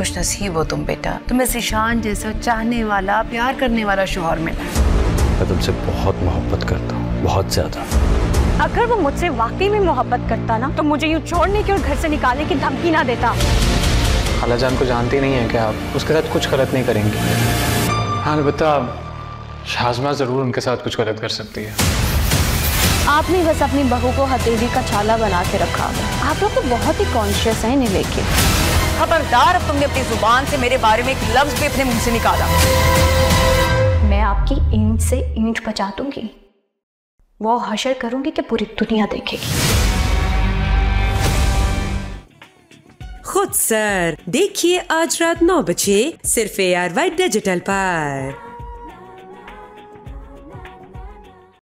खुश नसीब हो तुम बेटा, तुम्हें शीशान जैसा चाहने वाला प्यार करने वाला शोहर मिला। मैं तुमसे बहुत मोहब्बत करता हूँ, बहुत ज्यादा। अगर वो मुझसे वाकई में मोहब्बत करता ना तो मुझे यूँ छोड़ने की और घर से निकालने की धमकी ना देता। खाला जान को जानती नहीं है कि आप उसके साथ कुछ गलत नहीं करेंगी। हाँ अलबत्ता शाज़मा जरूर उनके साथ कुछ गलत कर सकती है। आपने बस अपनी बहू को हथेली का छाला बना के रखा। आप लोग तो बहुत ही कॉन्शियस हैं इन्हें लेके। खबरदार, अब तुमने अपनी जुबान से मेरे बारे में एक लफ्ज भी अपने मुंह से निकाला, मैं आपकी ईंट से ईंट बचा दूंगी। वो हशर करूंगी कि पूरी दुनिया देखेगी। खुद सर देखिए आज रात 9 बजे सिर्फ ARY डिजिटल पर।